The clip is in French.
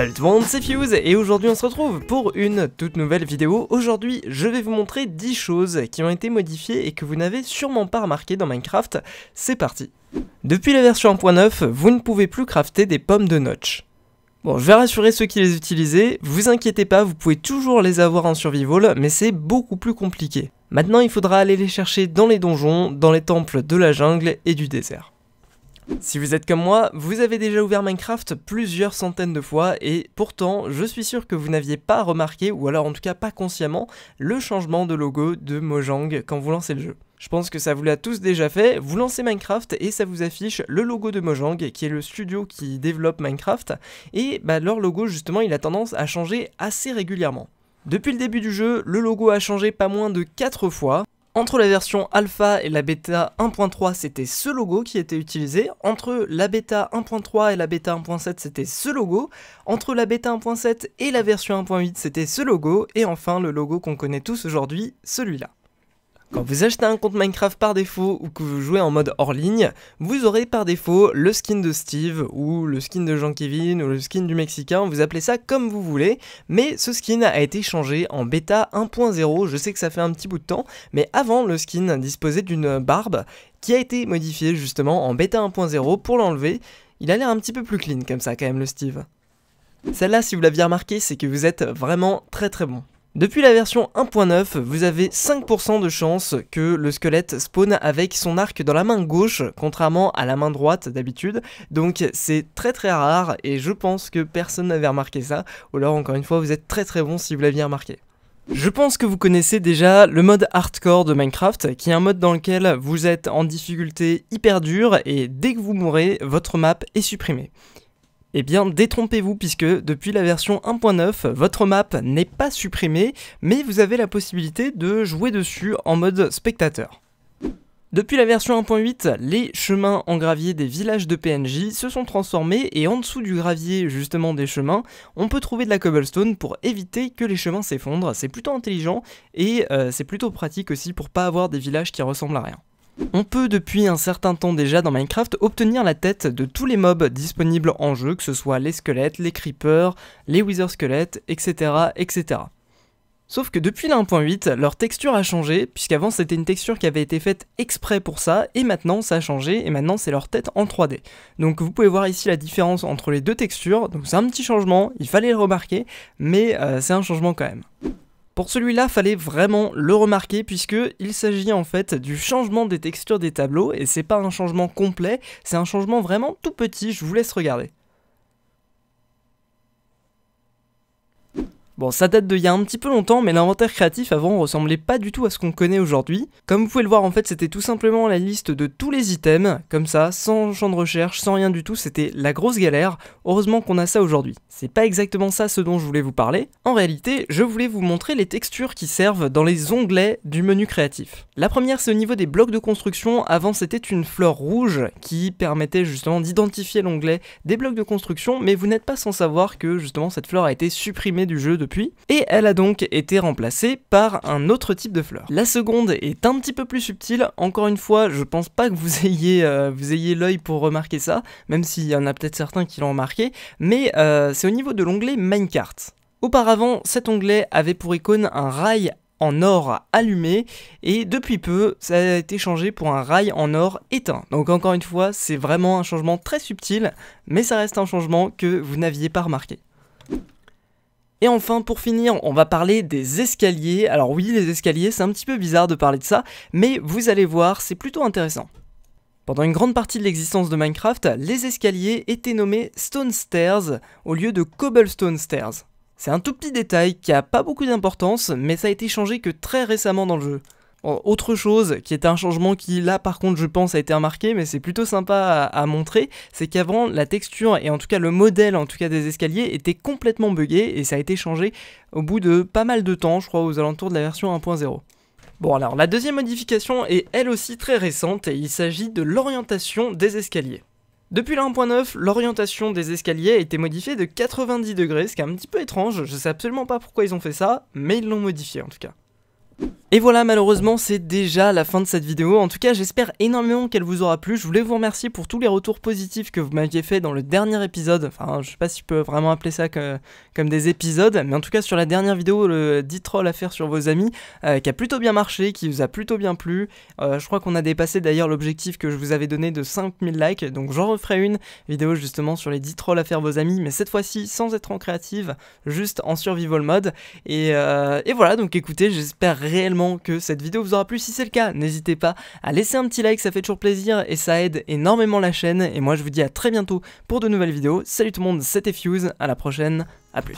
Salut tout le monde, c'est Fuse et aujourd'hui on se retrouve pour une toute nouvelle vidéo. Aujourd'hui je vais vous montrer 10 choses qui ont été modifiées et que vous n'avez sûrement pas remarquées dans Minecraft. C'est parti. Depuis la version 1.9, vous ne pouvez plus crafter des pommes de Notch. Bon, je vais rassurer ceux qui les utilisaient, vous inquiétez pas, vous pouvez toujours les avoir en survival, mais c'est beaucoup plus compliqué. Maintenant, il faudra aller les chercher dans les donjons, dans les temples de la jungle et du désert. Si vous êtes comme moi, vous avez déjà ouvert Minecraft plusieurs centaines de fois, et pourtant, je suis sûr que vous n'aviez pas remarqué, ou alors en tout cas pas consciemment, le changement de logo de Mojang quand vous lancez le jeu. Je pense que ça vous l'a tous déjà fait, vous lancez Minecraft et ça vous affiche le logo de Mojang qui est le studio qui développe Minecraft et leur logo justement il a tendance à changer assez régulièrement. Depuis le début du jeu, le logo a changé pas moins de 4 fois. Entre la version alpha et la bêta 1.3 c'était ce logo qui était utilisé, entre la bêta 1.3 et la bêta 1.7 c'était ce logo, entre la bêta 1.7 et la version 1.8 c'était ce logo et enfin le logo qu'on connaît tous aujourd'hui, celui-là. Quand vous achetez un compte Minecraft par défaut ou que vous jouez en mode hors ligne, vous aurez par défaut le skin de Steve ou le skin de Jean-Kevin ou le skin du Mexicain, vous appelez ça comme vous voulez, mais ce skin a été changé en bêta 1.0, je sais que ça fait un petit bout de temps, mais avant le skin disposait d'une barbe qui a été modifiée justement en bêta 1.0 pour l'enlever, il a l'air un petit peu plus clean comme ça quand même le Steve. Celle-là si vous l'aviez remarqué c'est que vous êtes vraiment très bon. Depuis la version 1.9, vous avez 5% de chance que le squelette spawn avec son arc dans la main gauche, contrairement à la main droite d'habitude, donc c'est très rare et je pense que personne n'avait remarqué ça, ou alors encore une fois vous êtes très bon si vous l'aviez remarqué. Je pense que vous connaissez déjà le mode hardcore de Minecraft, qui est un mode dans lequel vous êtes en difficulté hyper dure et dès que vous mourrez, votre map est supprimée. Eh bien détrompez-vous puisque depuis la version 1.9, votre map n'est pas supprimée, mais vous avez la possibilité de jouer dessus en mode spectateur. Depuis la version 1.8, les chemins en gravier des villages de PNJ se sont transformés et en dessous du gravier justement des chemins, on peut trouver de la cobblestone pour éviter que les chemins s'effondrent, c'est plutôt intelligent et c'est plutôt pratique aussi pour pas avoir des villages qui ressemblent à rien. On peut depuis un certain temps déjà dans Minecraft obtenir la tête de tous les mobs disponibles en jeu, que ce soit les squelettes, les creepers, les wither squelettes, etc. Sauf que depuis la 1.8, leur texture a changé, puisqu'avant c'était une texture qui avait été faite exprès pour ça, et maintenant ça a changé, et maintenant c'est leur tête en 3D. Donc vous pouvez voir ici la différence entre les deux textures, donc c'est un petit changement, il fallait le remarquer, mais c'est un changement quand même. Pour celui-là, fallait vraiment le remarquer puisqu'il s'agit en fait du changement des textures des tableaux et c'est pas un changement complet, c'est un changement vraiment tout petit, je vous laisse regarder. Bon, ça date d'il y a un petit peu longtemps, mais l'inventaire créatif avant ressemblait pas du tout à ce qu'on connaît aujourd'hui. Comme vous pouvez le voir, en fait, c'était tout simplement la liste de tous les items, comme ça, sans champ de recherche, sans rien du tout, c'était la grosse galère. Heureusement qu'on a ça aujourd'hui. C'est pas exactement ça ce dont je voulais vous parler. En réalité, je voulais vous montrer les textures qui servent dans les onglets du menu créatif. La première, c'est au niveau des blocs de construction. Avant, c'était une fleur rouge qui permettait justement d'identifier l'onglet des blocs de construction, mais vous n'êtes pas sans savoir que justement cette fleur a été supprimée du jeu depuis, et elle a donc été remplacée par un autre type de fleur. La seconde est un petit peu plus subtile, encore une fois je pense pas que vous ayez l'œil pour remarquer ça, même s'il y en a peut-être certains qui l'ont remarqué, mais c'est au niveau de l'onglet Minecart. Auparavant cet onglet avait pour icône un rail en or allumé et depuis peu ça a été changé pour un rail en or éteint. Donc encore une fois c'est vraiment un changement très subtil, mais ça reste un changement que vous n'aviez pas remarqué. Et enfin pour finir on va parler des escaliers, alors oui les escaliers c'est un petit peu bizarre de parler de ça, mais vous allez voir c'est plutôt intéressant. Pendant une grande partie de l'existence de Minecraft, les escaliers étaient nommés Stone Stairs au lieu de Cobblestone Stairs. C'est un tout petit détail qui a pas beaucoup d'importance, mais ça a été changé que très récemment dans le jeu. Bon, autre chose qui est un changement qui là par contre je pense a été remarqué mais c'est plutôt sympa à montrer, c'est qu'avant la texture et en tout cas le modèle en tout cas des escaliers était complètement buggé et ça a été changé au bout de pas mal de temps, je crois aux alentours de la version 1.0. Bon alors la deuxième modification est elle aussi très récente et il s'agit de l'orientation des escaliers. Depuis la 1.9, l'orientation des escaliers a été modifiée de 90 degrés, ce qui est un petit peu étrange, je sais absolument pas pourquoi ils ont fait ça, mais ils l'ont modifié en tout cas. Et voilà, malheureusement c'est déjà la fin de cette vidéo. En tout cas j'espère énormément qu'elle vous aura plu. Je voulais vous remercier pour tous les retours positifs que vous m'aviez fait dans le dernier épisode. Enfin je sais pas si je peux vraiment appeler ça comme des épisodes, mais en tout cas sur la dernière vidéo, le 10 trolls à faire sur vos amis, qui a plutôt bien marché, qui vous a plutôt bien plu. Je crois qu'on a dépassé d'ailleurs l'objectif que je vous avais donné de 5000 likes, donc j'en referai une vidéo justement sur les 10 trolls à faire vos amis, mais cette fois-ci sans être en créative, juste en survival mode. Et voilà, donc écoutez, j'espère réellement que cette vidéo vous aura plu. Si c'est le cas, n'hésitez pas à laisser un petit like, ça fait toujours plaisir et ça aide énormément la chaîne. Et moi je vous dis à très bientôt pour de nouvelles vidéos. Salut tout le monde, c'était Fuze, à la prochaine, à plus.